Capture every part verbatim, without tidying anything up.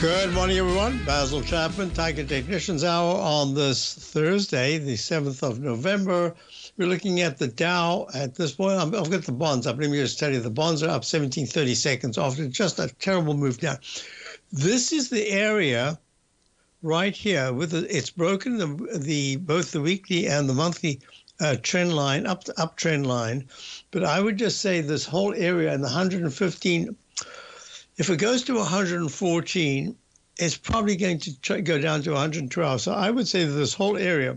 Good morning, everyone. Basil Chapman, Tiger Technician's Hour on this Thursday, the seventh of November. We're looking at the Dow at this point. I'm, I've got the bonds up. Let me just tell you, the bonds are up seventeen thirty seconds after just a terrible move down. This is the area right here. With the, it's broken the, the both the weekly and the monthly uh, trend line, up the up trend line. But I would just say this whole area in the one hundred fifteen, if it goes to one hundred fourteen, it's probably going to try, go down to one hundred twelve. So I would say that this whole area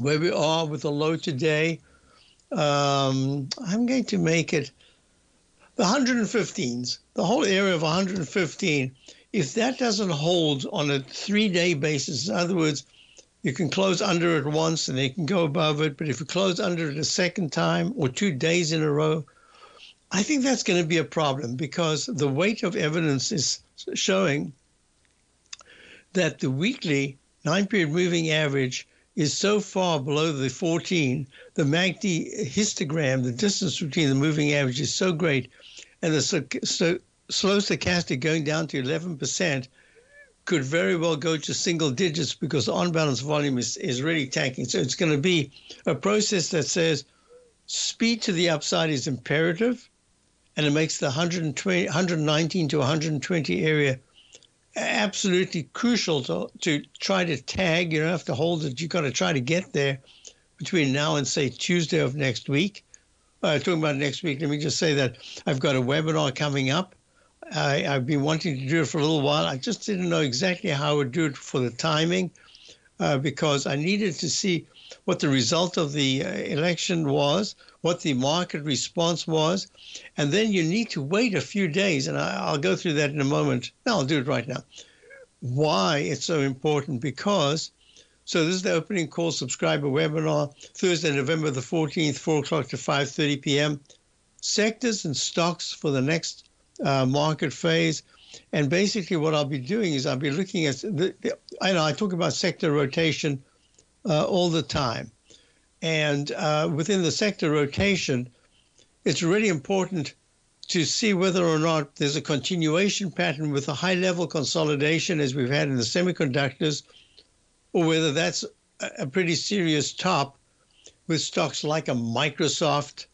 where we are with the low today, um, I'm going to make it the one hundred fifteens, the whole area of one hundred fifteen. If that doesn't hold on a three-day basis, in other words, you can close under it once and it can go above it, but if you close under it a second time or two days in a row, I think that's going to be a problem because the weight of evidence is showing that the weekly nine-period moving average is so far below the fourteen, the M A C D histogram, the distance between the moving average is so great, and the so, so, slow stochastic going down to eleven percent could very well go to single digits because the on-balance volume is, is really tanking. So it's going to be a process that says speed to the upside is imperative, and it makes the one twenty, one nineteen to one twenty area absolutely crucial to, to try to tag. You don't have to hold it. You've got to try to get there between now and, say, Tuesday of next week. Uh, talking about next week, let me just say that I've got a webinar coming up. I, I've been wanting to do it for a little while. I just didn't know exactly how I would do it for the timing uh, because I needed to see what the result of the election was, what the market response was, and then you need to wait a few days, and I, I'll go through that in a moment. No, I'll do it right now. Why it's so important, because, so this is the opening call subscriber webinar, Thursday, November the fourteenth, four o'clock to five thirty p m Sectors and stocks for the next uh, market phase. And basically what I'll be doing is I'll be looking at, the, the, I know I talk about sector rotation Uh, all the time. And uh, within the sector rotation, it's really important to see whether or not there's a continuation pattern with a high-level consolidation as we've had in the semiconductors, or whether that's a pretty serious top with stocks like a Microsoft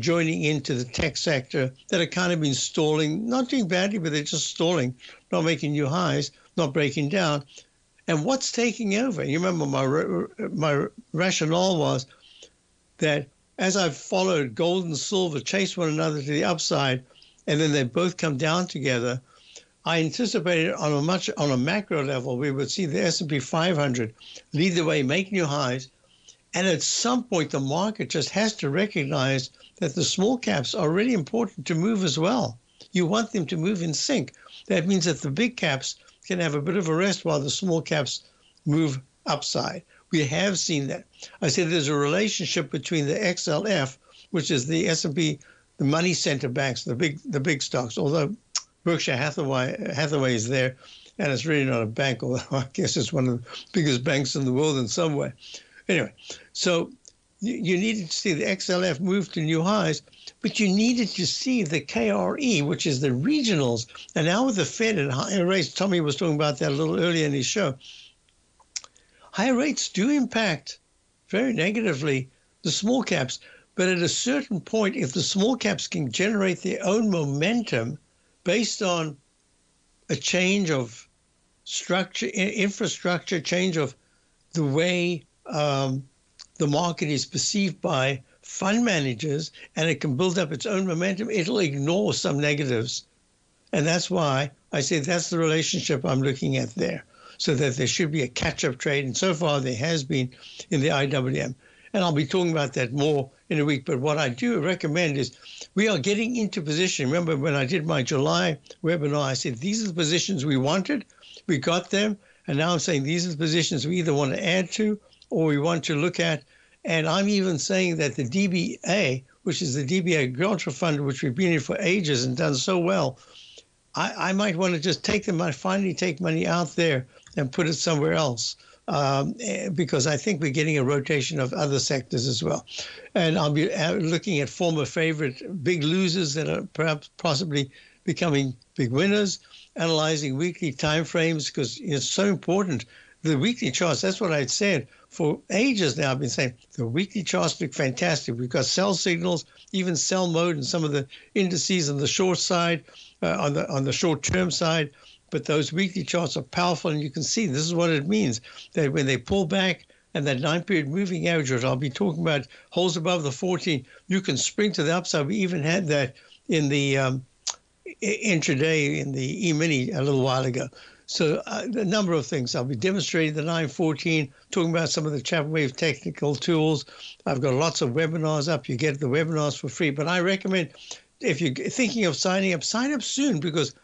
joining into the tech sector that are kind of been stalling, not doing badly, but they're just stalling, not making new highs, not breaking down. And what's taking over? You remember my my rationale was that as I've followed gold and silver chase one another to the upside, and then they both come down together, I anticipated on a much on a macro level we would see the S and P five hundred lead the way, make new highs, and at some point the market just has to recognize that the small caps are really important to move as well. You want them to move in sync. That means that the big caps can have a bit of a rest while the small caps move upside. We have seen that. I said there's a relationship between the X L F, which is the S and P, the money center banks, the big the big stocks, although Berkshire Hathaway, Hathaway is there, and it's really not a bank, although I guess it's one of the biggest banks in the world in some way. Anyway, so you, you needed to see the X L F move to new highs, but you needed to see the K R E, which is the regionals. And now with the Fed at higher rates, Tommy was talking about that a little earlier in his show, higher rates do impact very negatively the small caps. But at a certain point, if the small caps can generate their own momentum based on a change of structure, infrastructure, change of the way um, the market is perceived by fund managers, and it can build up its own momentum, it'll ignore some negatives. And that's why I say that's the relationship I'm looking at there, so that there should be a catch-up trade. And so far there has been in the I W M. And I'll be talking about that more in a week. But what I do recommend is we are getting into position. Remember when I did my July webinar, I said these are the positions we wanted. We got them. and now I'm saying these are the positions we either want to add to or we want to look at. And I'm even saying that the D B A, which is the D B A Agricultural Fund, which we've been in for ages and done so well, I, I might want to just take them, I finally take money out there and put it somewhere else, um, because I think we're getting a rotation of other sectors as well. And I'll be looking at former favorite big losers that are perhaps possibly becoming big winners, analyzing weekly timeframes because it's so important. The weekly charts, that's what I said for ages now. I've been saying the weekly charts look fantastic. We've got sell signals, even sell mode in some of the indices on the short side, uh, on the on the short-term side. But those weekly charts are powerful, and you can see this is what it means, that when they pull back and that nine-period moving average, which I'll be talking about, holds above the fourteen, you can spring to the upside. We even had that in the um, intraday in the E-mini a little while ago. So uh, a number of things. I'll be demonstrating the nine fourteen, talking about some of the ChapWave technical tools. I've got lots of webinars up. You get the webinars for free. But I recommend, if you're thinking of signing up, sign up soon, because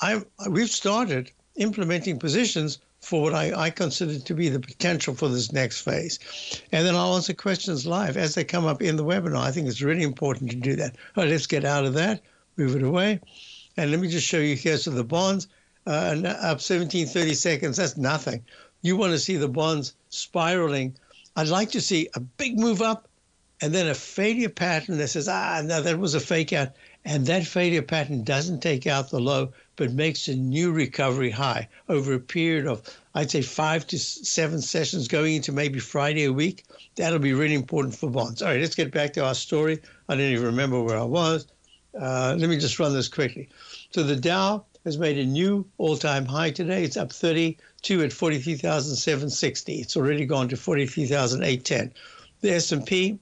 I we've started implementing positions for what I, I consider to be the potential for this next phase. And then I'll answer questions live as they come up in the webinar. I think it's really important to do that. All right, let's get out of that, move it away. And let me just show you here. So the bonds. Uh, up seventeen, thirty seconds, that's nothing. You want to see the bonds spiraling. I'd like to see a big move up and then a failure pattern that says, ah, no, that was a fake out. And that failure pattern doesn't take out the low, but makes a new recovery high over a period of, I'd say, five to seven sessions going into maybe Friday a week. That'll be really important for bonds. All right, let's get back to our story. I don't even remember where I was. Uh, let me just run this quickly. So the Dow has made a new all-time high today. It's up thirty-two at forty-three thousand seven hundred sixty. It's already gone to forty-three thousand eight hundred ten. The S and P,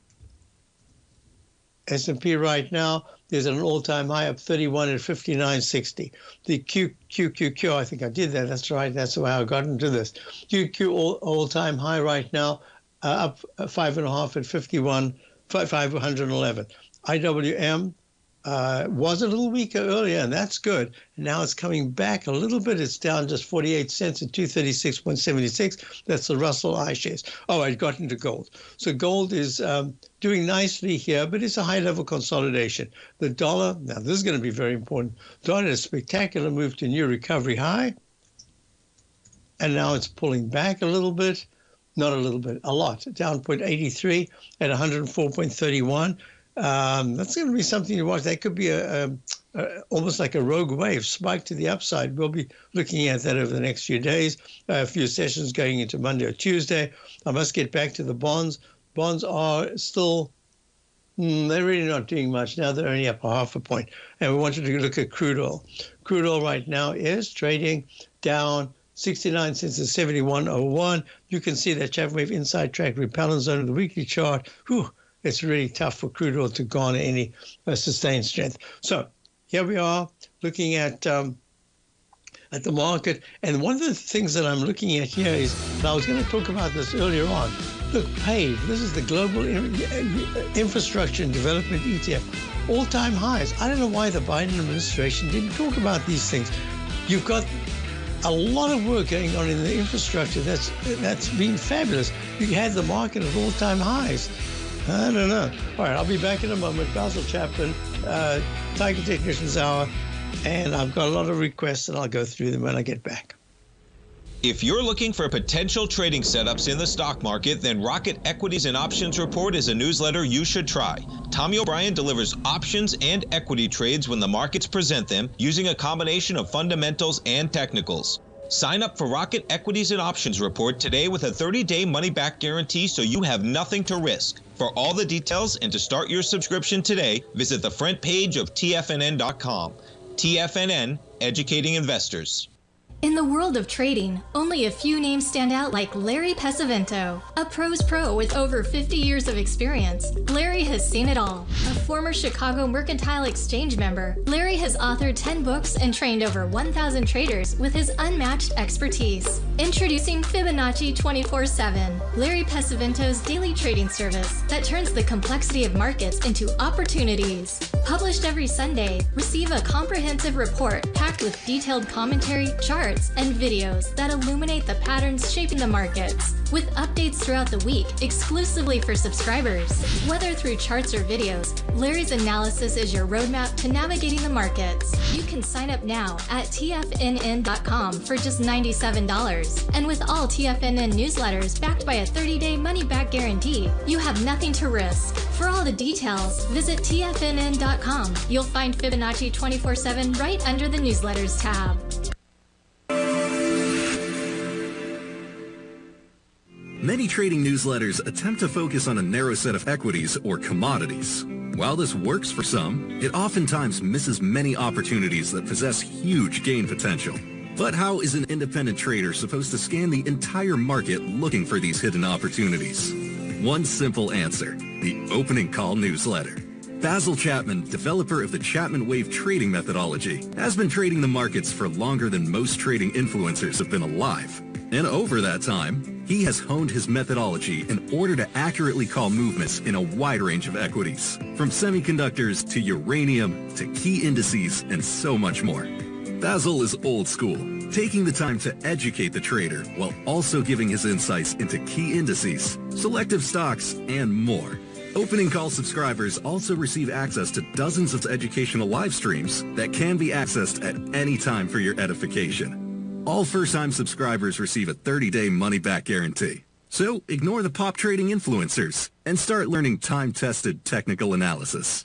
S and P right now, there's an all-time high up thirty-one at fifty-nine sixty. The Q Q Q Q, I think I did that. That's right. That's how I got into this. Q Q all, all-time high right now, uh, up five and a half at fifty-one, five hundred eleven. I W M. Uh, was a little weaker earlier, and that's good. Now it's coming back a little bit. It's down just forty-eight cents at two thirty-six point seven six. That's the Russell iShares. Oh, I got into gold. So gold is um, doing nicely here, but it's a high-level consolidation. The dollar, now this is going to be very important. Dollar is a spectacular move to new recovery high, and now it's pulling back a little bit. Not a little bit, a lot. Down zero point eight three at one oh four point three one. Um, that's going to be something to watch. That could be a, a, a almost like a rogue wave spike to the upside. We'll be looking at that over the next few days, a few sessions going into Monday or Tuesday. I must get back to the bonds. Bonds are still, mm, they're really not doing much now. They're only up a half a point. And we wanted to look at crude oil. Crude oil right now is trading down sixty-nine cents to seventy-one oh one. You can see that ChapWave inside track repellent zone of the weekly chart. Whew. It's really tough for crude oil to garner any uh, sustained strength. So here we are looking at um, at the market. And one of the things that I'm looking at here is, and I was going to talk about this earlier on, look, PAVE, this is the Global Infrastructure and Development E T F, all-time highs. I don't know why the Biden administration didn't talk about these things. You've got a lot of work going on in the infrastructure. That's, that's been fabulous. You had the market at all-time highs. I don't know. All right, I'll be back in a moment. Basil Chapman, uh, Tiger Technician's Hour, and I've got a lot of requests, and I'll go through them when I get back. If you're looking for potential trading setups in the stock market, then Rocket Equities and Options Report is a newsletter you should try. Tommy O'Brien delivers options and equity trades when the markets present them, using a combination of fundamentals and technicals. Sign up for Rocket Equities and Options Report today with a thirty-day money-back guarantee, so you have nothing to risk. For all the details and to start your subscription today, visit the front page of T F N N dot com. T F N N, educating investors. In the world of trading, only a few names stand out like Larry Pesavento. A pro's pro with over fifty years of experience, Larry has seen it all. A former Chicago Mercantile Exchange member, Larry has authored ten books and trained over one thousand traders with his unmatched expertise. Introducing Fibonacci twenty-four seven, Larry Pesavento's daily trading service that turns the complexity of markets into opportunities. Published every Sunday, receive a comprehensive report packed with detailed commentary, charts, and videos that illuminate the patterns shaping the markets, with updates throughout the week exclusively for subscribers. Whether through charts or videos, Larry's analysis is your roadmap to navigating the markets. You can sign up now at T F N N dot com for just ninety-seven dollars. And with all T F N N newsletters backed by a thirty-day money-back guarantee, you have nothing to risk. For all the details, visit T F N N dot com. You'll find Fibonacci twenty-four seven right under the Newsletters tab. Many trading newsletters attempt to focus on a narrow set of equities or commodities. While this works for some, it oftentimes misses many opportunities that possess huge gain potential. But how is an independent trader supposed to scan the entire market looking for these hidden opportunities? One simple answer: the Opening Call newsletter. Basil Chapman, developer of the Chapman Wave Trading Methodology, has been trading the markets for longer than most trading influencers have been alive. And over that time, he has honed his methodology in order to accurately call movements in a wide range of equities, from semiconductors to uranium to key indices and so much more. Basil is old school, taking the time to educate the trader while also giving his insights into key indices, selective stocks, and more. Opening Call subscribers also receive access to dozens of educational live streams that can be accessed at any time for your edification. All first-time subscribers receive a thirty-day money-back guarantee. So ignore the pop trading influencers and start learning time-tested technical analysis.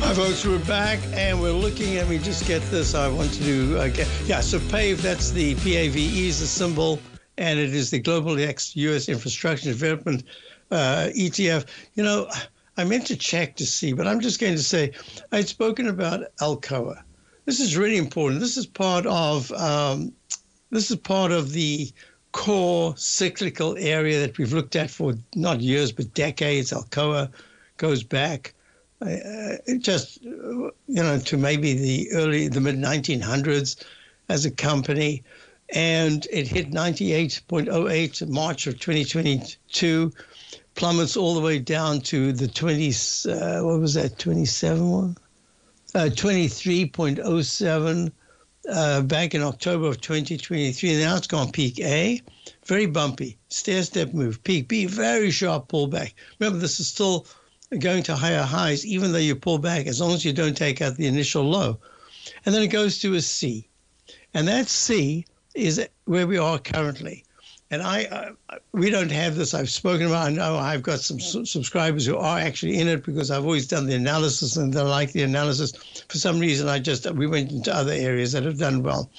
Hi folks, we're back and we're looking, and we just get this, I want to do, I get, yeah, so PAVE, that's the P A V E is the symbol, and it is the Global X U S Infrastructure Development uh, E T F. You know, I meant to check to see, but I'm just going to say, I'd spoken about Alcoa. This is really important. This is part of, um, this is part of the core cyclical area that we've looked at for not years, but decades. Alcoa goes back. Uh, it just, you know, to maybe the early, the mid nineteen hundreds as a company. And it hit ninety-eight point oh eight in March of twenty twenty-two, plummets all the way down to the twenties, uh, what was that, twenty-seven one? Uh, twenty-three point oh seven uh, back in October of twenty twenty-three. And now it's gone peak A, very bumpy, stair-step move, peak B, very sharp pullback. Remember, this is still going to higher highs, even though you pull back, as long as you don't take out the initial low. And then it goes to a C. And that C is where we are currently. And I, I we don't have this. I've spoken about, I know I've got some su subscribers who are actually in it because I've always done the analysis and they like the analysis. For some reason, I just, we went into other areas that have done well.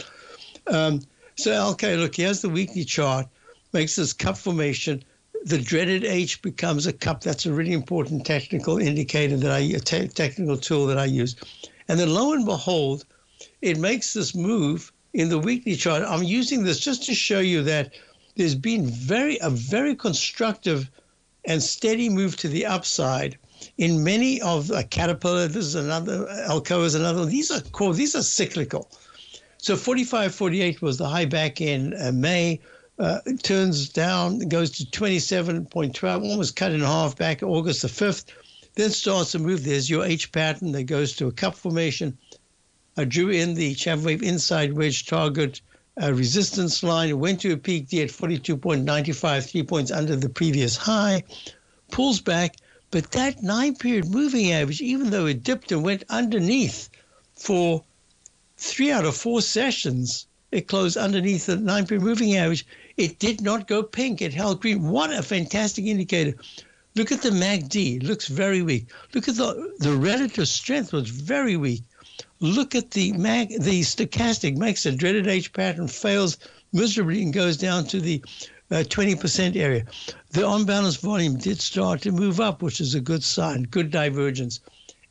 Um, so, okay, look, here's the weekly chart, makes this cup formation. The dreaded H becomes a cup. That's a really important technical indicator that I, a te technical tool that I use. And then lo and behold, it makes this move in the weekly chart. I'm using this just to show you that there's been very a very constructive and steady move to the upside in many of uh, Caterpillar. This is another, Alcoa is another. These are core. These are cyclical. So forty-five forty-eight was the high back in uh, May. Uh, it turns down, goes to twenty-seven point one two, almost cut in half back August the fifth. Then starts to move. There's your H pattern that goes to a cup formation. I drew in the ChapWave inside wedge target uh, resistance line. It went to a peak D at forty-two point nine five, three points under the previous high. Pulls back, but that nine-period moving average, even though it dipped and went underneath for three out of four sessions, it closed underneath the nine-period moving average. It did not go pink. It held green. What a fantastic indicator. Look at the M A C D. Looks very weak. Look at the the relative strength was very weak. Look at the M A C, the stochastic makes a dreaded H pattern, fails, miserably and goes down to the uh, twenty percent area. The on-balance volume did start to move up, which is a good sign, good divergence.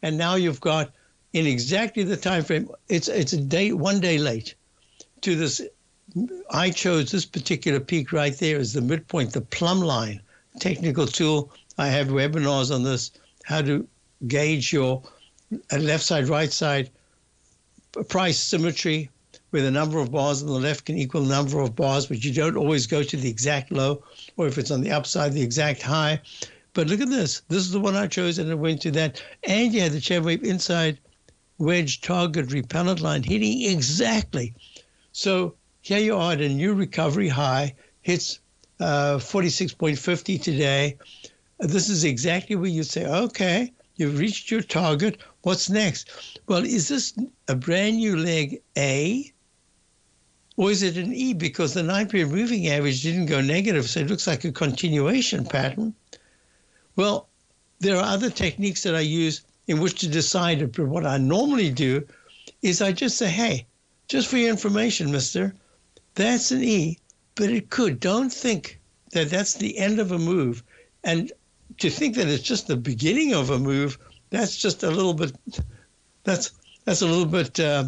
And now you've got, in exactly the time frame, it's, it's a day, one day late to this. I chose this particular peak right there as the midpoint, the plumb line technical tool. I have webinars on this, how to gauge your left side, right side price symmetry, where the number of bars on the left can equal the number of bars, but you don't always go to the exact low, or if it's on the upside, the exact high. But look at this. This is the one I chose, and it went to that. And you had the ChapWave inside wedge target repellent line hitting exactly. So here you are at a new recovery high, hits uh, forty-six fifty today. This is exactly where you say, okay, you've reached your target. What's next? Well, is this a brand new leg A, or is it an E? Because the nine-period moving average didn't go negative, so it looks like a continuation pattern. Well, there are other techniques that I use in which to decide it, but what I normally do is I just say, hey, just for your information, mister, that's an E, but it could. Don't think that that's the end of a move. And to think that it's just the beginning of a move, that's just a little bit, that's that's a little bit uh,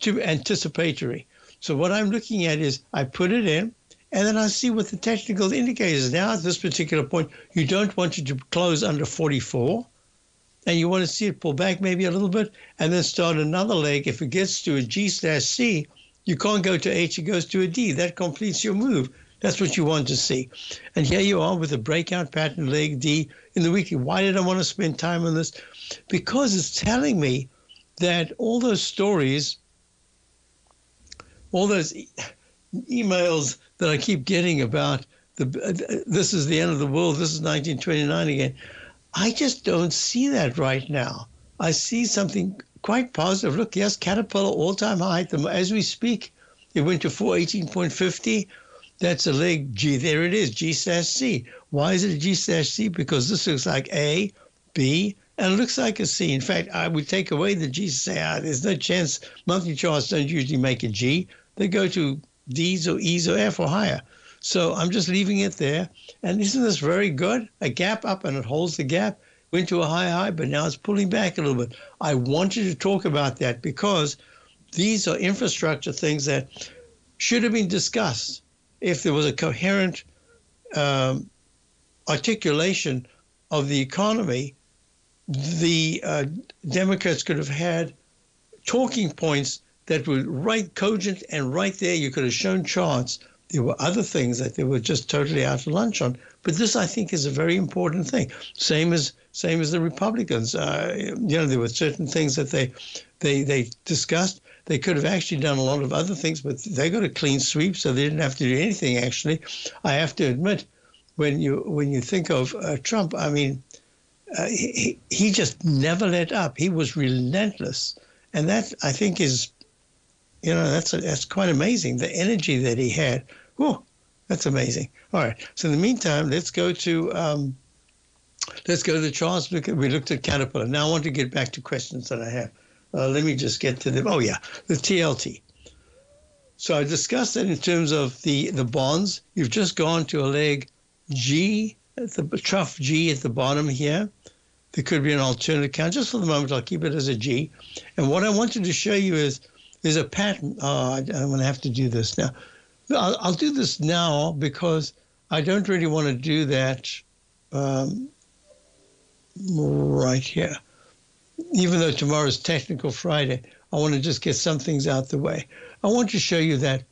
too anticipatory. So what I'm looking at is I put it in, and then I see what the technical indicators. Now at this particular point, you don't want it to close under forty-four, and you want to see it pull back maybe a little bit, and then start another leg. If it gets to a G slash C, you can't go to H, it goes to a D. That completes your move. That's what you want to see. And here you are with a breakout pattern, leg D in the weekly. Why did I want to spend time on this? Because it's telling me that all those stories, all those e emails that I keep getting about the, uh, this is the end of the world, this is nineteen twenty-nine again, I just don't see that right now. I see something quite positive. Look, yes, Caterpillar all-time high. As we speak, it went to four eighteen fifty. That's a leg G. There it is, G slash C. Why is it a G slash C? Because this looks like A, B, and it looks like a C. In fact, I would take away the G. Say, ah, there's no chance. Monthly charts don't usually make a G. They go to D's or E's or F or higher. So I'm just leaving it there. And isn't this very good? A gap up, and it holds the gap. Went to a high high, but now it's pulling back a little bit. I wanted to talk about that because these are infrastructure things that should have been discussed if there was a coherent um, articulation of the economy. The uh, Democrats could have had talking points that were right cogent, and right there you could have shown charts. There were other things that they were just totally out to lunch on. But this, I think, is a very important thing. Same as same as the Republicans. Uh, you know, there were certain things that they they they discussed. They could have actually done a lot of other things, but they got a clean sweep, so they didn't have to do anything, actually. I have to admit, when you when you think of uh, Trump, I mean, uh, he, he just never let up. He was relentless. And that, I think, is, you know, that's, a, that's quite amazing, the energy that he had. Whew, that's amazing. All right. So in the meantime, let's go to um, let's go to the charts. Look at, we looked at Caterpillar. Now I want to get back to questions that I have. Uh, let me just get to them. Oh, yeah, the T L T. So I discussed that in terms of the, the bonds. You've just gone to a leg G, at the trough G at the bottom here. There could be an alternate count. Just for the moment, I'll keep it as a G. And what I wanted to show you is there's a pattern. Oh, I, I'm going to have to do this now. I'll, I'll do this now because I don't really want to do that um, right here. Even though tomorrow's Technical Friday, I want to just get some things out the way. I want to show you that.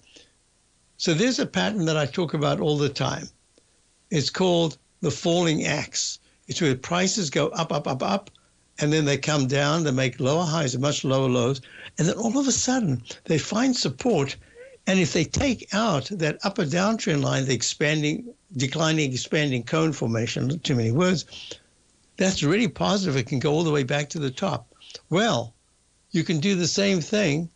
So there's a pattern that I talk about all the time. It's called the falling axe. It's where prices go up, up, up, up, and then they come down. They make lower highs and much lower lows. And then all of a sudden, they find support. And if they take out that upper downtrend line, the expanding, declining, expanding cone formation, too many words, that's really positive. It can go all the way back to the top. Well, you can do the same thing,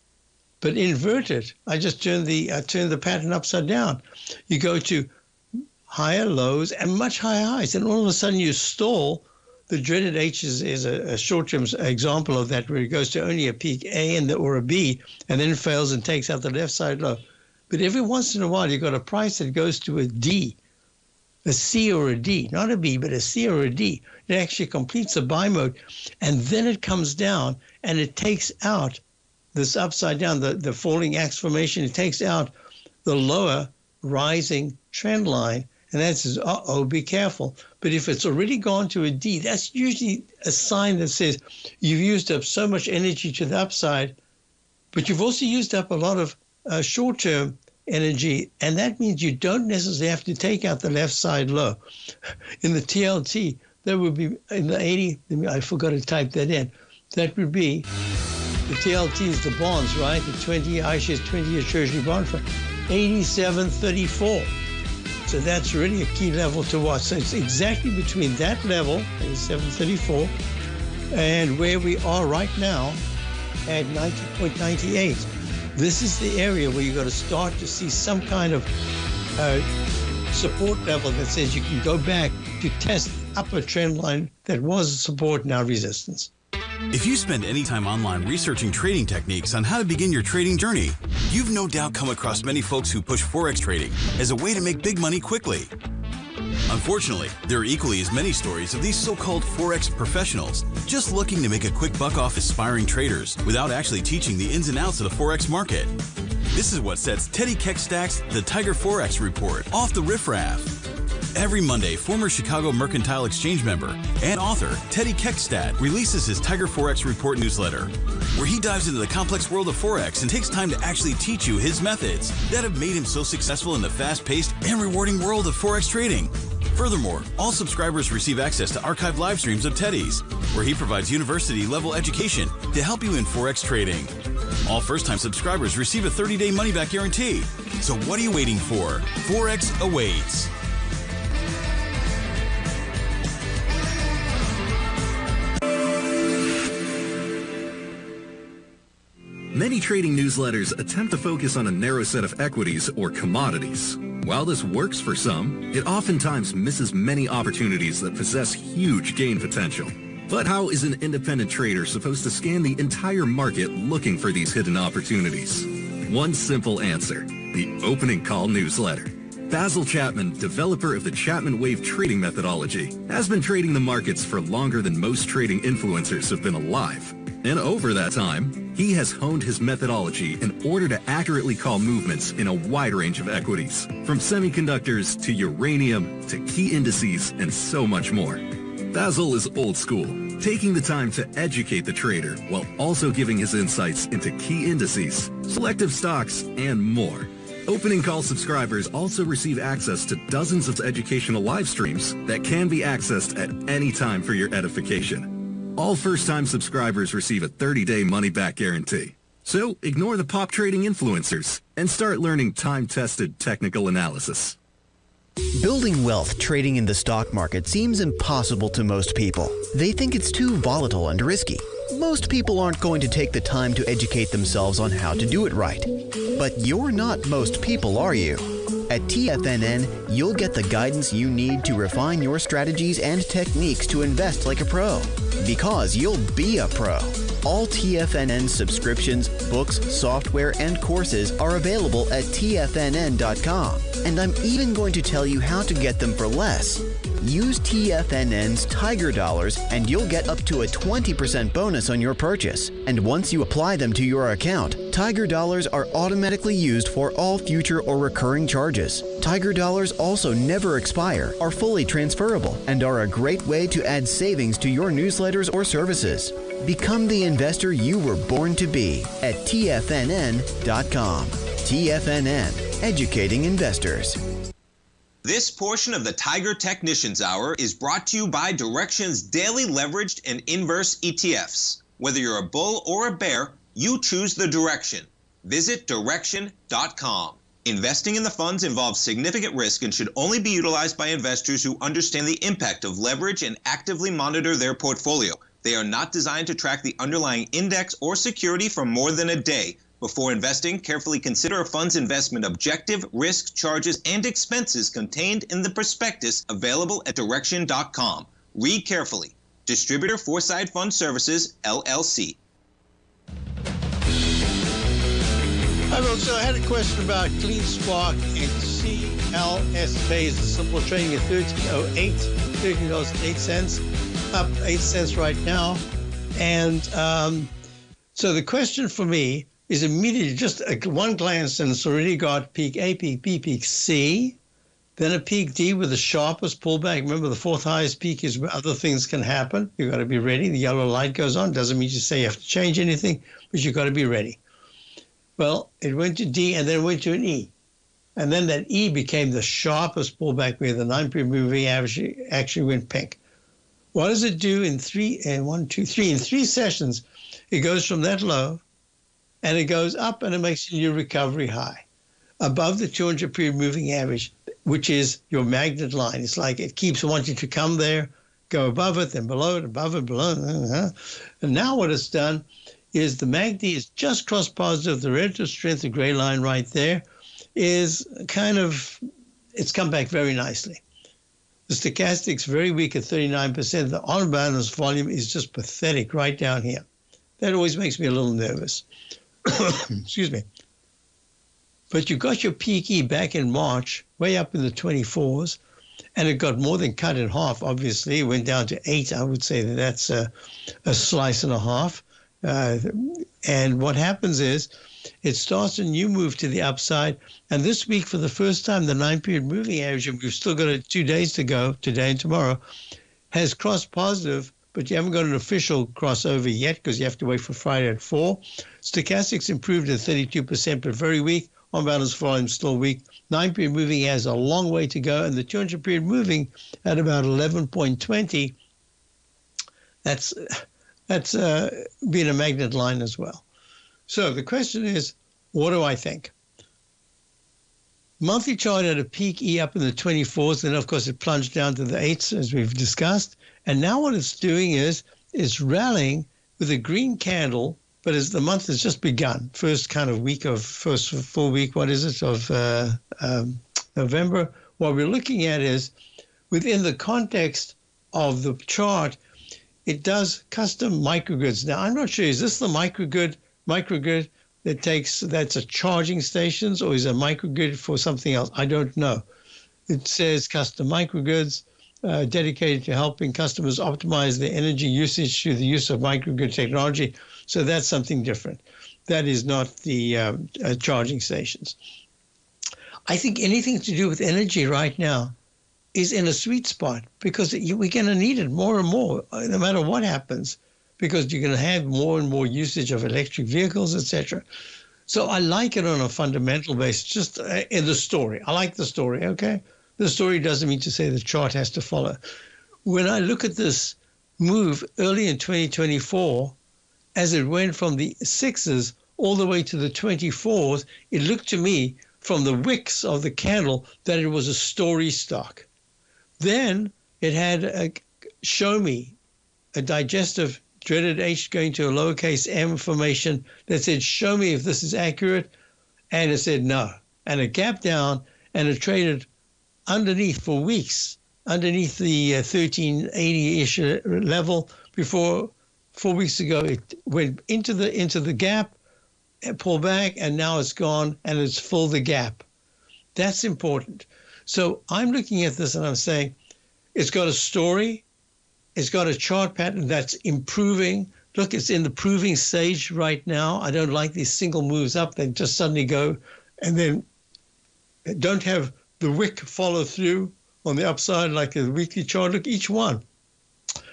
but invert it. I just turned the I turned the pattern upside down. You go to higher lows and much higher highs, and all of a sudden you stall. The dreaded H is, is a, a short-term example of that, where it goes to only a peak A and the, or a B, and then fails and takes out the left side low. But every once in a while, you've got a price that goes to a D, a C or a D, not a B, but a C or a D. It actually completes a buy mode, and then it comes down and it takes out this upside down, the, the falling axe formation. It takes out the lower rising trend line, and that says, uh-oh, be careful. But if it's already gone to a D, that's usually a sign that says you've used up so much energy to the upside, but you've also used up a lot of uh, short-term energy, and that means you don't necessarily have to take out the left side low. In the T L T, that would be in the eighty, I forgot to type that in, that would be, the T L T is the bonds, right? The twenty, iShares twenty-year Treasury bond fund, eighty-seven thirty-four. So that's really a key level to watch. So it's exactly between that level, eighty-seven thirty-four, and where we are right now at ninety point nine eight. This is the area where you've got to start to see some kind of uh, support level that says you can go back to test the upper trend line that was support, now resistance. If you spend any time online researching trading techniques on how to begin your trading journey, you've no doubt come across many folks who push Forex trading as a way to make big money quickly. Unfortunately, there are equally as many stories of these so-called Forex professionals just looking to make a quick buck off aspiring traders without actually teaching the ins and outs of the Forex market. This is what sets Teddy Kekstadt's The Tiger Forex Report off the riffraff. Every Monday, former Chicago Mercantile Exchange member and author Teddy Kekstadt releases his Tiger Forex Report newsletter, where he dives into the complex world of Forex and takes time to actually teach you his methods that have made him so successful in the fast-paced and rewarding world of Forex trading. Furthermore, all subscribers receive access to archived live streams of Teddy's, where he provides university-level education to help you in Forex trading. All first-time subscribers receive a thirty-day money-back guarantee. So what are you waiting for? Forex awaits. Many trading newsletters attempt to focus on a narrow set of equities or commodities. While this works for some, it oftentimes misses many opportunities that possess huge gain potential. But how is an independent trader supposed to scan the entire market looking for these hidden opportunities? One simple answer: the Opening Call newsletter. Basil Chapman, developer of the Chapman Wave Trading Methodology, has been trading the markets for longer than most trading influencers have been alive. And over that time, he has honed his methodology in order to accurately call movements in a wide range of equities, from semiconductors to uranium to key indices and so much more. Basil is old school, taking the time to educate the trader while also giving his insights into key indices, selective stocks, and more. Opening Call subscribers also receive access to dozens of educational live streams that can be accessed at any time for your edification. All first-time subscribers receive a thirty-day money-back guarantee. So ignore the pop trading influencers and start learning time-tested technical analysis. Building wealth trading in the stock market seems impossible to most people. They think it's too volatile and risky. Most people aren't going to take the time to educate themselves on how to do it right. But you're not most people, are you? At T F N N, you'll get the guidance you need to refine your strategies and techniques to invest like a pro. Because you'll be a pro. All T F N N subscriptions, books, software, and courses are available at T F N N dot com. And I'm even going to tell you how to get them for less. Use T F N N's Tiger Dollars and you'll get up to a twenty percent bonus on your purchase. And once you apply them to your account, Tiger Dollars are automatically used for all future or recurring charges. Tiger Dollars also never expire, are fully transferable, and are a great way to add savings to your newsletters or services. Become the investor you were born to be at T F N N dot com. T F N N, educating investors. This portion of the Tiger Technicians Hour is brought to you by Direxion's daily leveraged and inverse E T Fs. Whether you're a bull or a bear, you choose the direction. Visit Direxion dot com. Investing in the funds involves significant risk and should only be utilized by investors who understand the impact of leverage and actively monitor their portfolio. They are not designed to track the underlying index or security for more than a day. Before investing, carefully consider a fund's investment objective, risk, charges, and expenses contained in the prospectus available at Direxion dot com. Read carefully. Distributor Foresight Fund Services, L L C. Hi, folks. So I had a question about CleanSpark and C L S phase. The simple trading at thirteen oh eight, thirteen dollars and eight cents, up eight cents right now. And um, so the question for me is immediately just a, one glance, and it's already got peak A, peak B, peak C, then a peak D with the sharpest pullback. Remember, the fourth highest peak is where other things can happen. You've got to be ready. The yellow light goes on. Doesn't mean you say you have to change anything, but you've got to be ready. Well, it went to D and then went to an E. And then that E became the sharpest pullback where the nine-period moving average actually went pink. What does it do in three and one, two, three? In three sessions, it goes from that low and it goes up and it makes a new recovery high above the two hundred-period moving average, which is your magnet line. It's like it keeps wanting to come there, go above it, then below it, above it, below it. And now what it's done is the M A C D is just crossed positive. The relative strength, the gray line right there, is kind of, it's come back very nicely. The stochastic's very weak at thirty-nine percent. The on-balance volume is just pathetic right down here. That always makes me a little nervous. Excuse me. But you got your peak E back in March, way up in the twenty-fours, and it got more than cut in half, obviously. It went down to eight. I would say that that's a, a slice and a half. Uh, and what happens is it starts a new move to the upside. And this week, for the first time, the nine-period moving average, and we've still got a, two days to go, today and tomorrow, has crossed positive, but you haven't got an official crossover yet because you have to wait for Friday at four. Stochastics improved at thirty-two percent, but very weak. On-balance volume still weak. Nine-period moving has a long way to go, and the two hundred-period moving at about eleven point two zero. That's... That's uh, been a magnet line as well. So the question is, what do I think? Monthly chart had a peak E up in the twenty-fours, and then of course it plunged down to the eights as we've discussed. And now what it's doing is it's rallying with a green candle, but as the month has just begun, first kind of week of first full week, what is it, of uh, um, November. What we're looking at is within the context of the chart, it does custom microgrids. Now, I'm not sure, is this the microgrid microgrid that takes, that's a charging stations, or is it a microgrid for something else? I don't know. It says custom microgrids uh, dedicated to helping customers optimize their energy usage through the use of microgrid technology. So that's something different. That is not the um, uh, charging stations. I think anything to do with energy right now is in a sweet spot because we're going to need it more and more, no matter what happens, because you're going to have more and more usage of electric vehicles, et cetera. So I like it on a fundamental basis, just in the story. I like the story, okay? The story doesn't mean to say the chart has to follow. When I look at this move early in twenty twenty-four, as it went from the sixes all the way to the twenty-fours, it looked to me from the wicks of the candle that it was a story stock. Then it had a show me a digestive dreaded H going to a lowercase m formation that said, show me if this is accurate. And it said no. And it gapped down and it traded underneath for weeks, underneath the thirteen eighty-ish level before four weeks ago. It went into the, into the gap, pulled back, and now it's gone and it's filled the gap. That's important. So I'm looking at this and I'm saying, it's got a story, it's got a chart pattern that's improving. Look, it's in the proving stage right now. I don't like these single moves up. They just suddenly go and then don't have the wick follow through on the upside like a weekly chart. Look, each one.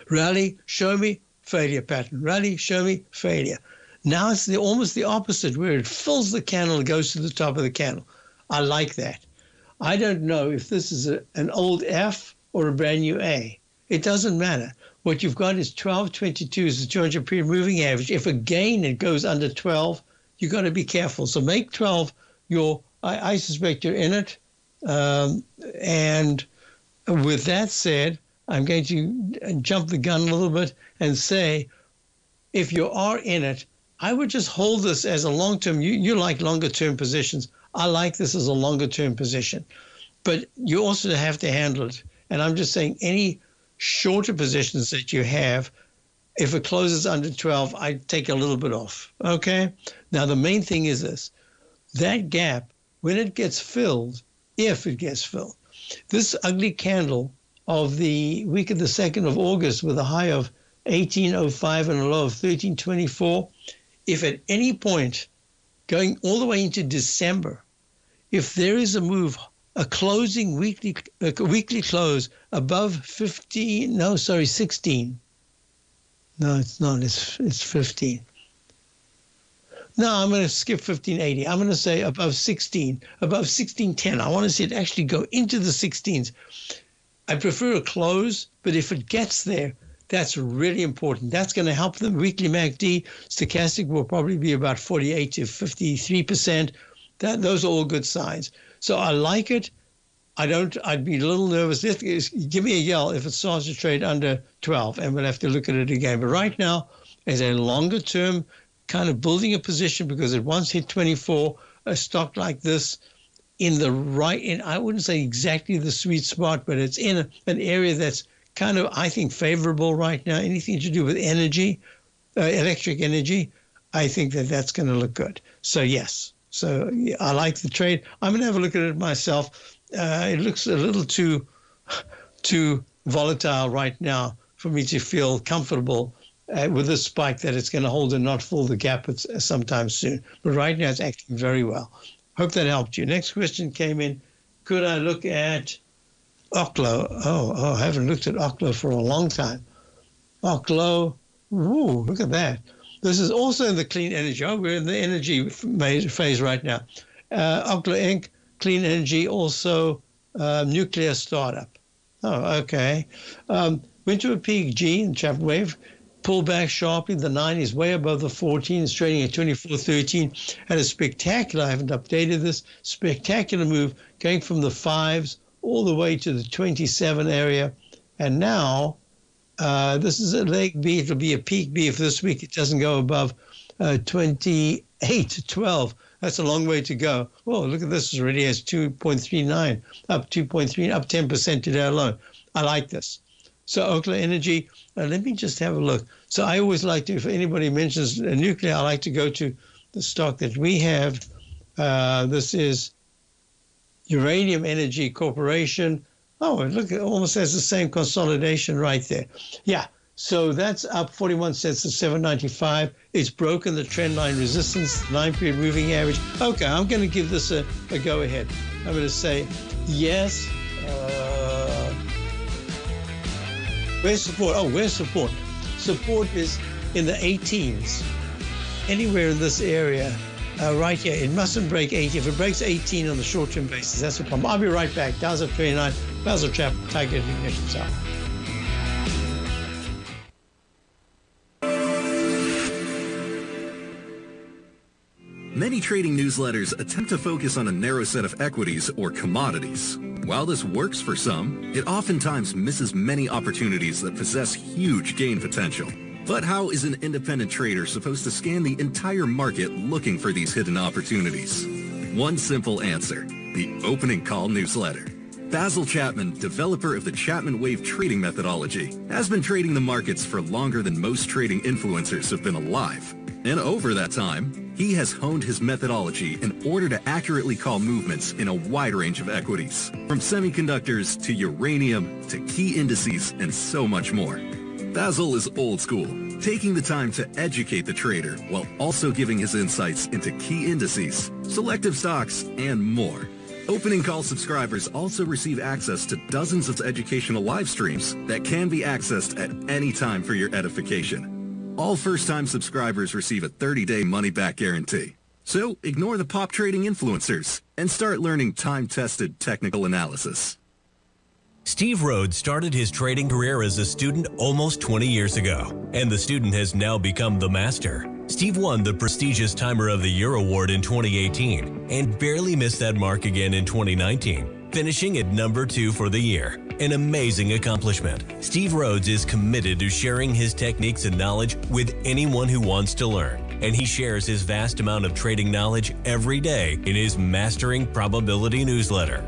Rally, show me, failure pattern. Rally, show me, failure. Now it's the, almost the opposite where it fills the candle and goes to the top of the candle. I like that. I don't know if this is a, an old F or a brand new A. It doesn't matter. What you've got is twelve twenty-two is the two hundred-period moving average. If again it goes under twelve, you've got to be careful. So make twelve your, I, I suspect you're in it. Um, and with that said, I'm going to jump the gun a little bit and say, if you are in it, I would just hold this as a long-term. You, you like longer-term positions. I like this as a longer-term position, but you also have to handle it. And I'm just saying any shorter positions that you have, if it closes under twelve, I take a little bit off, okay? Now, the main thing is this. that gap, when it gets filled, if it gets filled, this ugly candle of the week of the second of August with a high of eighteen oh five and a low of thirteen twenty-four, if at any point going all the way into December, if there is a move, a closing weekly a weekly close above fifteen, no, sorry, sixteen. No, it's not, it's, it's fifteen. No, I'm going to skip fifteen eighty. I'm going to say above sixteen, above sixteen ten. I want to see it actually go into the sixteens. I prefer a close, but if it gets there, that's really important. That's going to help them. Weekly M A C D, stochastic will probably be about forty-eight to fifty-three percent. That, those are all good signs. So I like it. I don't, I'd be a little nervous. Give me a yell if it starts to trade under twelve, and we'll have to look at it again. But right now, as a longer term, kind of building a position, because it once hit twenty-four, a stock like this in the right, in I wouldn't say exactly the sweet spot, but it's in a, an area that's kind of, I think, favorable right now. Anything to do with energy, uh, electric energy, I think that that's going to look good. So yes, so yeah, I like the trade. I'm going to have a look at it myself. Uh, it looks a little too, too volatile right now for me to feel comfortable Uh, with this spike that it's going to hold and not fill the gap sometime soon. But right now it's acting very well. Hope that helped you. Next question came in. Could I look at Oklo? Oh, oh, I haven't looked at Oklo for a long time. Oklo, ooh, look at that. This is also in the clean energy. Oh, we're in the energy phase right now. Uh, Oklo Incorporated, clean energy, also uh, nuclear startup. Oh, okay. Um, went to a peak G in ChapWave. Pull back sharply. The nine is way above the fourteen. It's trading at twenty-four thirteen. And a spectacular, I haven't updated this, spectacular move going from the fives all the way to the twenty-seven area. And now uh, this is a leg B. It'll be a peak B if this week it doesn't go above uh, twenty-eight twelve. That's a long way to go. Oh, look at this. It already has two point three nine, up two point three, up ten percent today alone. I like this. So Oklo Energy, uh, let me just have a look. So I always like to, if anybody mentions nuclear, I like to go to the stock that we have. Uh, this is Uranium Energy Corporation. Oh, look, it almost has the same consolidation right there. Yeah, so that's up forty-one cents to seven ninety-five. It's broken the trend line resistance, the nine-period moving average. Okay, I'm going to give this a, a go-ahead. I'm going to say yes. Uh, Where's support? Oh, where's support? Support is in the eighteens, anywhere in this area, uh, right here. It mustn't break eighty. If it breaks eighteen on the short-term basis, that's the problem. I'll be right back. Dow's at twenty-nine. Basil Chapman, Tiger Ignition's out. Many trading newsletters attempt to focus on a narrow set of equities or commodities. While this works for some, it oftentimes misses many opportunities that possess huge gain potential. But how is an independent trader supposed to scan the entire market looking for these hidden opportunities? One simple answer, the Opening Call newsletter. Basil Chapman, developer of the Chapman Wave Trading Methodology, has been trading the markets for longer than most trading influencers have been alive. And over that time, he has honed his methodology in order to accurately call movements in a wide range of equities, from semiconductors to uranium to key indices and so much more. Basil is old school, taking the time to educate the trader while also giving his insights into key indices, selective stocks, and more. Opening Call subscribers also receive access to dozens of educational live streams that can be accessed at any time for your edification. All first-time subscribers receive a thirty-day money-back guarantee. So ignore the pop trading influencers and start learning time-tested technical analysis. Steve Rhodes started his trading career as a student almost twenty years ago, and the student has now become the master. Steve won the prestigious Timer of the Year award in twenty eighteen and barely missed that mark again in twenty nineteen, finishing at number two for the year. An amazing accomplishment. Steve Rhodes is committed to sharing his techniques and knowledge with anyone who wants to learn, and he shares his vast amount of trading knowledge every day in his Mastering Probability newsletter.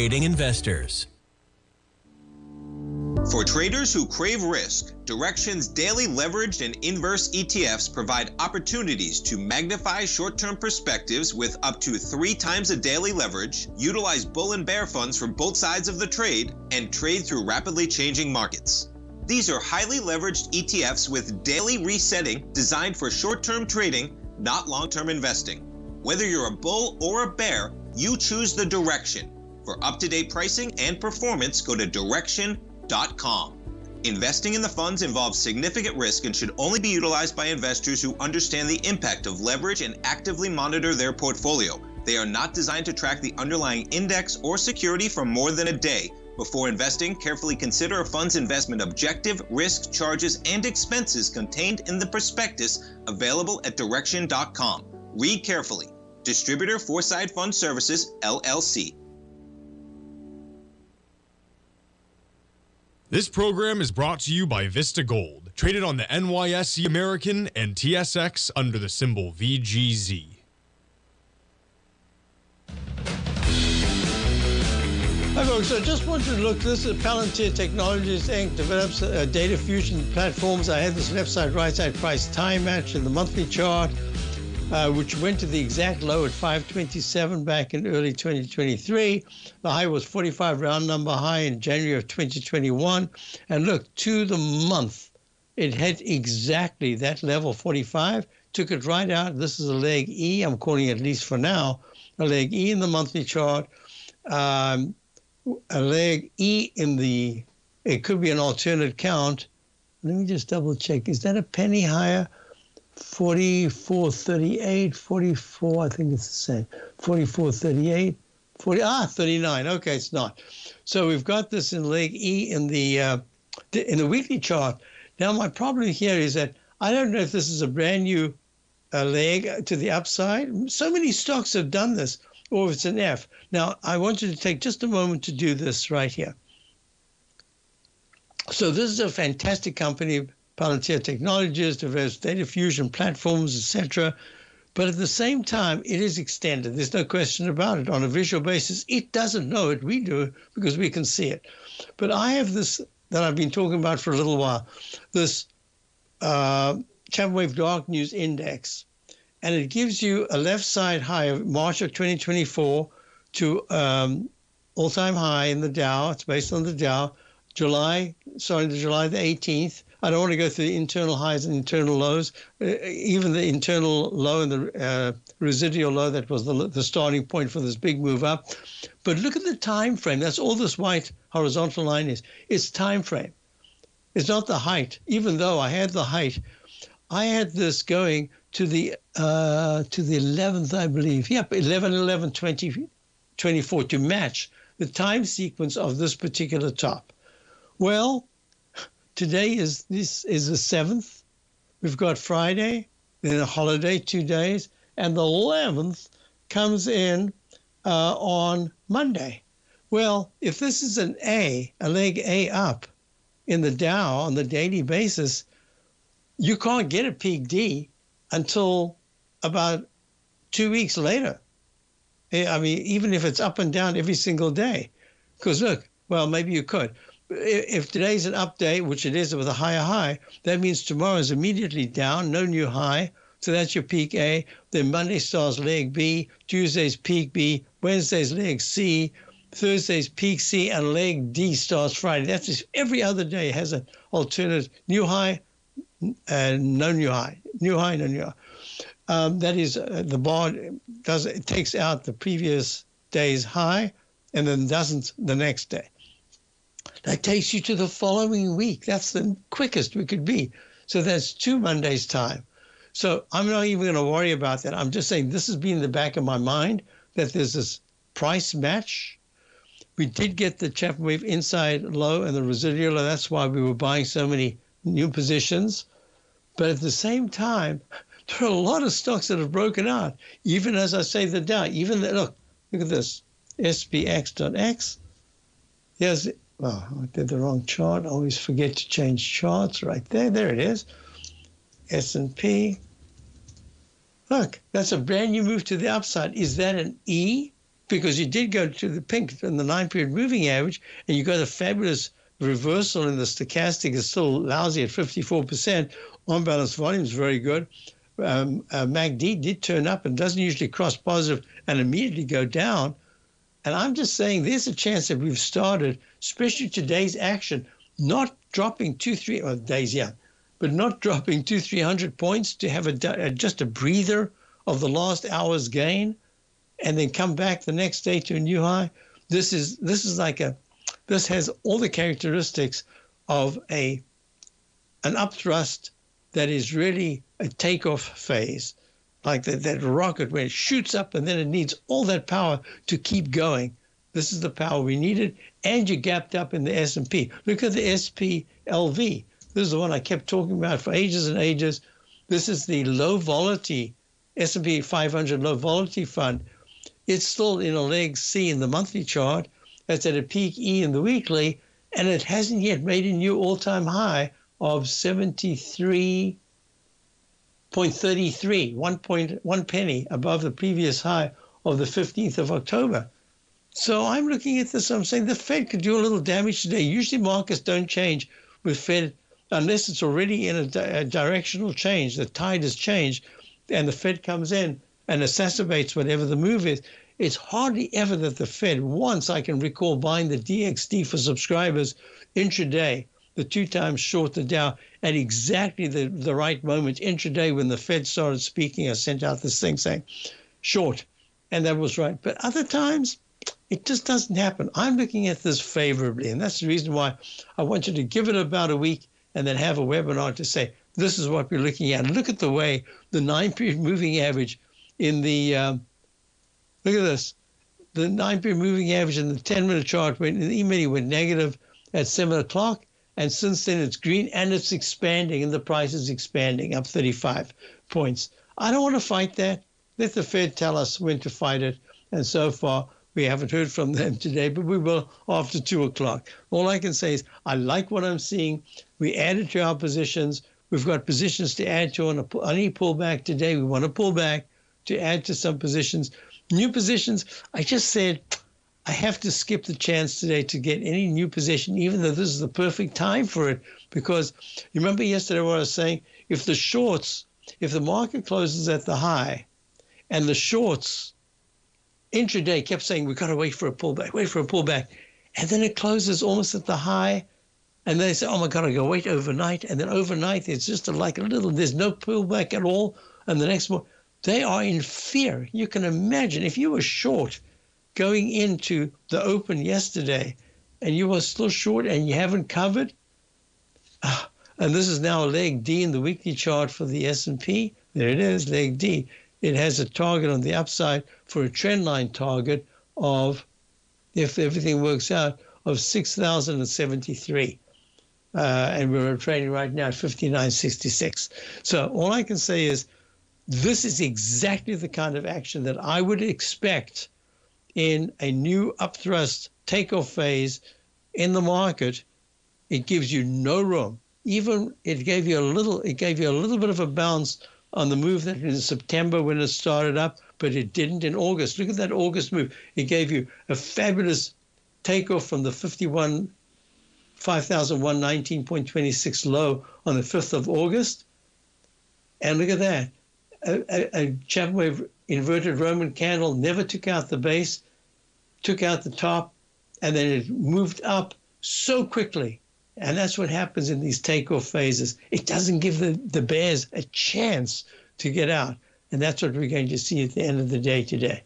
investors. For traders who crave risk, Direxion's daily leveraged and inverse E T Fs provide opportunities to magnify short-term perspectives with up to three times a daily leverage, utilize bull and bear funds from both sides of the trade, and trade through rapidly changing markets. These are highly leveraged E T Fs with daily resetting designed for short-term trading, not long-term investing. Whether you're a bull or a bear, you choose the Direxion. For up-to-date pricing and performance, go to Direxion dot com. Investing in the funds involves significant risk and should only be utilized by investors who understand the impact of leverage and actively monitor their portfolio. They are not designed to track the underlying index or security for more than a day. Before investing, carefully consider a fund's investment objective, risk, charges, and expenses contained in the prospectus available at Direxion dot com. Read carefully. Distributor Foreside Fund Services, L L C. This program is brought to you by Vista Gold, traded on the N Y S E American and T S X under the symbol V G Z. Hi folks, I just want to look, this is Palantir Technologies, Incorporated develops uh, data fusion platforms. I had this left side, right side price time match in the monthly chart, Uh, which went to the exact low at five twenty-seven back in early twenty twenty-three. The high was forty-five, round number high, in January of twenty twenty-one. And look, to the month, it hit exactly that level, forty-five, took it right out. This is a leg E, I'm calling it, at least for now, a leg E in the monthly chart, um, a leg E in the, it could be an alternate count. Let me just double check. Is that a penny higher? forty-four thirty-eight, forty-four, I think it's the same, forty-four thirty-eight, forty, ah, thirty-nine, okay, it's not. So we've got this in leg E in the, uh, in the weekly chart. Now my problem here is that I don't know if this is a brand new uh, leg to the upside. So many stocks have done this, or if it's an F. Now I want you to take just a moment to do this right here. So this is a fantastic company, Palantir Technologies, diverse data fusion platforms, et cetera. But at the same time, it is extended. There's no question about it. On a visual basis, it doesn't know it. We do because we can see it. But I have this that I've been talking about for a little while, this uh, ChapWave Dark News Index. And it gives you a left side high of March of twenty twenty-four to um, all-time high in the Dow. It's based on the Dow. July, sorry, July the eighteenth. I don't want to go through the internal highs and internal lows, uh, even the internal low and the uh, residual low that was the, the starting point for this big move up. But look at the time frame. That's all this white horizontal line is. It's time frame. It's not the height, even though I had the height. I had this going to the uh, to the eleventh, I believe. Yep, eleven eleven twenty twenty-four to match the time sequence of this particular top. Well, today is this is the seventh. We've got Friday, then a holiday, two days, and the eleventh comes in uh, on Monday. Well, if this is an A, a leg A up in the Dow on the daily basis, you can't get a peak D until about two weeks later. I mean, even if it's up and down every single day, because look, well, maybe you could. If today's an up day, which it is with a higher high, that means tomorrow's immediately down, no new high. So that's your peak A. Then Monday starts leg B, Tuesday's peak B, Wednesday's leg C, Thursday's peak C, and leg D starts Friday. That's just every other day has an alternate new high and no new high, new high, no new high. Um, that is uh, the bar does it takes out the previous day's high and then doesn't the next day. That takes you to the following week. That's the quickest we could be. So that's two Mondays' time. So I'm not even going to worry about that. I'm just saying this has been in the back of my mind, that there's this price match. We did get the Chapman Wave inside low and the residual low. That's why we were buying so many new positions. But at the same time, there are a lot of stocks that have broken out. Even as I say, the Dow, even the, look, look at this, S P X dot X. Yes, well, I did the wrong chart. I always forget to change charts right there. There it is, S and P. Look, that's a brand new move to the upside. Is that an E? Because you did go to the pink in the nine-period moving average, and you got a fabulous reversal in the stochastic. Is still lousy at fifty-four percent. On-balance volume is very good. Um, uh, M A C D did turn up and doesn't usually cross positive and immediately go down. And I'm just saying there's a chance that we've started, especially today's action, not dropping two, three, well, days, yeah, but not dropping two, three hundred points to have a, a, just a breather of the last hour's gain and then come back the next day to a new high. This is, this is like a, this has all the characteristics of a, an upthrust that is really a takeoff phase, like the, that rocket where it shoots up and then it needs all that power to keep going. This is the power we needed, and you gapped up in the S and P. Look at the S P L V. This is the one I kept talking about for ages and ages. This is the low volatility, S and P five hundred low volatility fund. It's still in a leg C in the monthly chart. That's at a peak E in the weekly, and it hasn't yet made a new all-time high of seventy-three point three three, one point one penny above the previous high of the fifteenth of October. So I'm looking at this, I'm saying the Fed could do a little damage today. Usually markets don't change with Fed unless it's already in a, di a directional change. The tide has changed and the Fed comes in and exacerbates whatever the move is. It's hardly ever that the Fed, once I can recall buying the D X D for subscribers intraday, the two times short the Dow at exactly the, the right moment intraday when the Fed started speaking. I sent out this thing saying short, and that was right. But other times, it just doesn't happen. I'm looking at this favorably, and that's the reason why I want you to give it about a week and then have a webinar to say, this is what we're looking at. Look at the way the nine-period moving average in the, um, look at this, the nine-period moving average in the ten-minute chart went, the E-mini went negative at seven o'clock, and since then it's green and it's expanding, and the price is expanding, up thirty-five points. I don't want to fight that. Let the Fed tell us when to fight it, and so far, we haven't heard from them today, but we will after two o'clock. All I can say is I like what I'm seeing. We added to our positions. We've got positions to add to on a, any pullback today. We want to pull back to add to some positions. New positions, I just said I have to skip the chance today to get any new position, even though this is the perfect time for it. Because you remember yesterday what I was saying? If the shorts, if the market closes at the high and the shorts intraday kept saying, we've got to wait for a pullback, wait for a pullback. And then it closes almost at the high. And they say, oh, my God, I've got to wait overnight. And then overnight, it's just like a little, there's no pullback at all. And the next morning, they are in fear. You can imagine if you were short going into the open yesterday and you were still short and you haven't covered. Uh, and this is now a leg D in the weekly chart for the S and P. There it is, leg D. It has a target on the upside for a trend line target of, if everything works out, of six thousand seventy-three. Uh, and we're trading right now at fifty-nine sixty-six. So all I can say is this is exactly the kind of action that I would expect in a new upthrust takeoff phase in the market. It gives you no room. Even it gave you a little, it gave you a little bit of a bounce on the move that in September when it started up, but it didn't in August. Look at that August move. It gave you a fabulous takeoff from the fifty-one, five thousand one nineteen point two six low on the fifth of August. And look at that. A, a, a Chapman Wave inverted Roman candle never took out the base, took out the top, and then it moved up so quickly. And that's what happens in these takeoff phases. It doesn't give the, the bears a chance to get out. And that's what we're going to see at the end of the day today.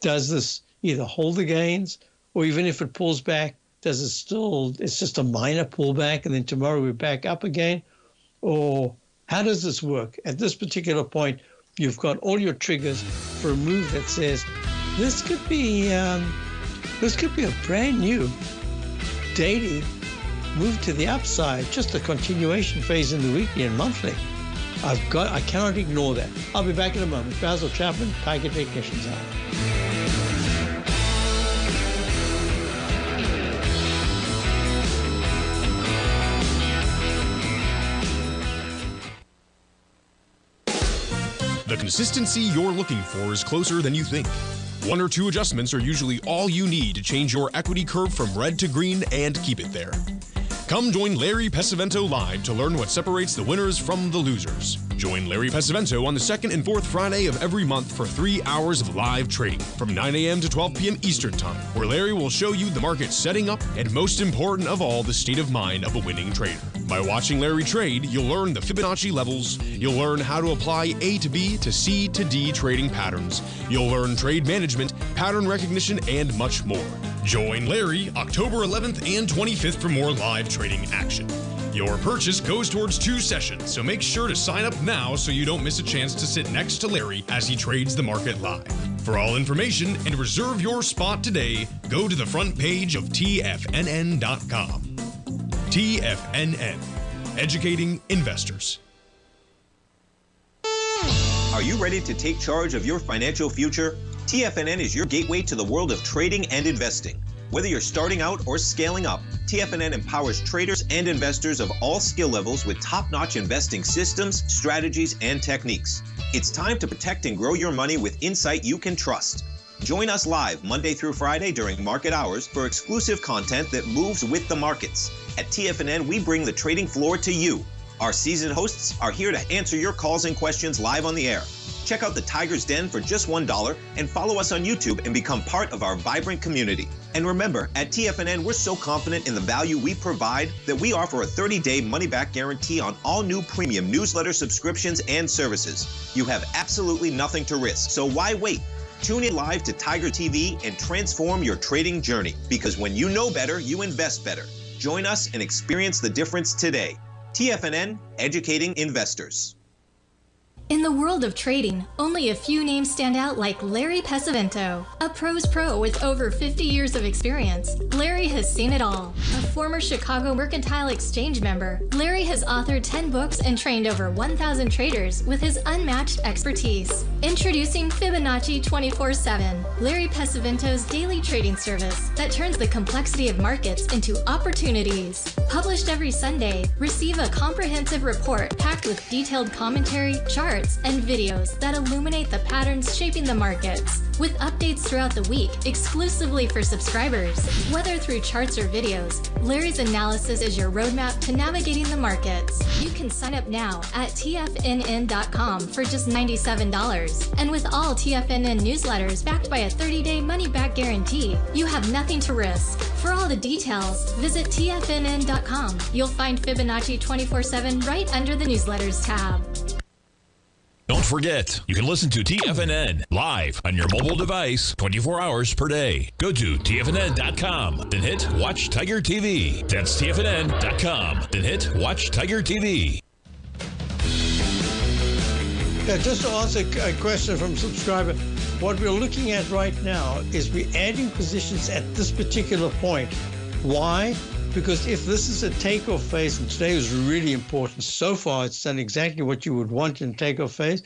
Does this either hold the gains, or even if it pulls back, does it still, it's just a minor pullback and then tomorrow we're back up again? Or how does this work? At this particular point, you've got all your triggers for a move that says, this could be um, This could be a brand new daily move to the upside, just a continuation phase in the weekly and monthly. I've got, I cannot ignore that. I'll be back in a moment. Basil Chapman, Tiger Technicians Hour. The consistency you're looking for is closer than you think. One or two adjustments are usually all you need to change your equity curve from red to green and keep it there. Come join Larry Pesavento live to learn what separates the winners from the losers. Join Larry Pesavento on the second and fourth Friday of every month for three hours of live trading from nine a m to twelve p m Eastern Time, where Larry will show you the market setting up and, most important of all, the state of mind of a winning trader. By watching Larry trade, you'll learn the Fibonacci levels, you'll learn how to apply A to B to C to D trading patterns, you'll learn trade management, pattern recognition, and much more. Join Larry October eleventh and twenty-fifth for more live trading action. Your purchase goes towards two sessions, so make sure to sign up now so you don't miss a chance to sit next to Larry as he trades the market live. For all information and reserve your spot today, go to the front page of T F N N dot com. T F N N, educating investors. Are you ready to take charge of your financial future? T F N N is your gateway to the world of trading and investing. Whether you're starting out or scaling up, T F N N empowers traders and investors of all skill levels with top-notch investing systems, strategies, and techniques. It's time to protect and grow your money with insight you can trust. Join us live Monday through Friday during market hours for exclusive content that moves with the markets. At T F N N, we bring the trading floor to you. Our seasoned hosts are here to answer your calls and questions live on the air. Check out the Tiger's Den for just one dollar and follow us on YouTube and become part of our vibrant community. And remember, at T F N N, we're so confident in the value we provide that we offer a thirty day money-back guarantee on all new premium newsletter subscriptions and services. You have absolutely nothing to risk, so why wait? Tune in live to Tiger T V and transform your trading journey, because when you know better, you invest better. Join us and experience the difference today. T F N N, educating investors. In the world of trading, only a few names stand out like Larry Pesavento. A pro's pro with over fifty years of experience, Larry has seen it all. A former Chicago Mercantile Exchange member, Larry has authored ten books and trained over one thousand traders with his unmatched expertise. Introducing Fibonacci twenty-four seven, Larry Pesavento's daily trading service that turns the complexity of markets into opportunities. Published every Sunday, receive a comprehensive report packed with detailed commentary, charts, and videos that illuminate the patterns shaping the markets, with updates throughout the week exclusively for subscribers. Whether through charts or videos, Larry's analysis is your roadmap to navigating the markets. You can sign up now at T F N N dot com for just ninety-seven dollars. And with all T F N N newsletters backed by a thirty day money-back guarantee, you have nothing to risk. For all the details, visit T F N N dot com. You'll find Fibonacci twenty-four seven right under the newsletters tab. Don't forget, you can listen to T F N N live on your mobile device twenty-four hours per day. Go to T F N N dot com, then hit Watch Tiger T V. That's T F N N dot com, then hit Watch Tiger T V. Yeah, just to answer a question from a subscriber, what we're looking at right now is we're adding positions at this particular point. Why? Because if this is a takeoff phase, and today is really important, so far it's done exactly what you would want in takeoff phase.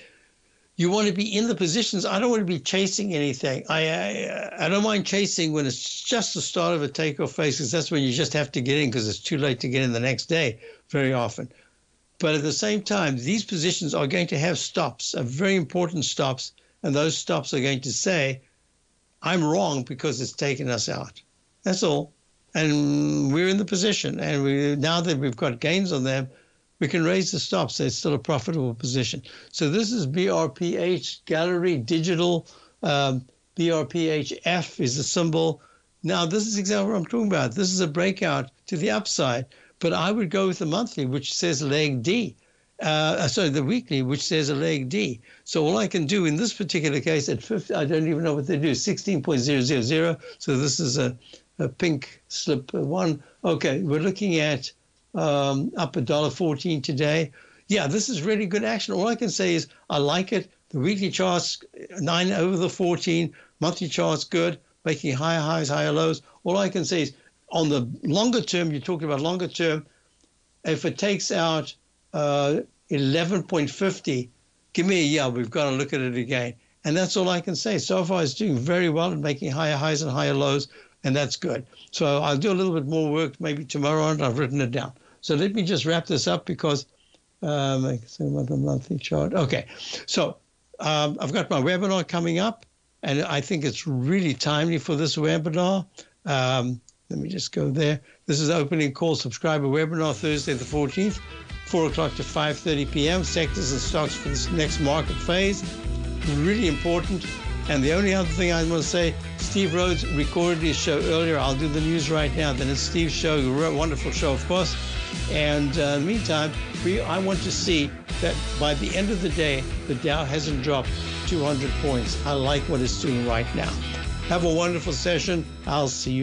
You want to be in the positions. I don't want to be chasing anything. I I, I don't mind chasing when it's just the start of a takeoff phase, because that's when you just have to get in, because it's too late to get in the next day very often. But at the same time, these positions are going to have stops, very important stops, and those stops are going to say, I'm wrong because it's taken us out. That's all. And we're in the position, and we, now that we've got gains on them, we can raise the stops. So it's still a profitable position. So this is B R P H, Gallery Digital. Um, B R P H F is the symbol. Now, this is exactly what I'm talking about. This is a breakout to the upside, but I would go with the monthly, which says leg D. Uh, sorry, the weekly, which says a leg D. So all I can do in this particular case at fifty, I don't even know what they do, sixteen point zero zero zero. So this is a... a pink slip one. Okay, we're looking at um, up a dollar fourteen today. Yeah, this is really good action. All I can say is I like it. The weekly chart's nine over the fourteen. Monthly chart's good. making higher highs, higher lows. All I can say is on the longer term, you're talking about longer term, if it takes out uh, eleven point five zero, give me a yeah, we've got to look at it again. And that's all I can say. So far, it's doing very well and making higher highs and higher lows, and that's good. So I'll do a little bit more work maybe tomorrow on it. I've written it down. So let me just wrap this up because um, I can say about the monthly chart. Okay, so um, I've got my webinar coming up, and I think it's really timely for this webinar. Um, let me just go there. This is the opening call subscriber webinar Thursday the fourteenth, four o'clock to five thirty p m Sectors and stocks for this next market phase. Really important. And the only other thing I want to say, Steve Rhodes recorded his show earlier. I'll do the news right now. Then it's Steve's show, a wonderful show, of course. And uh, in the meantime, we, I want to see that by the end of the day, the Dow hasn't dropped two hundred points. I like what it's doing right now. Have a wonderful session. I'll see you.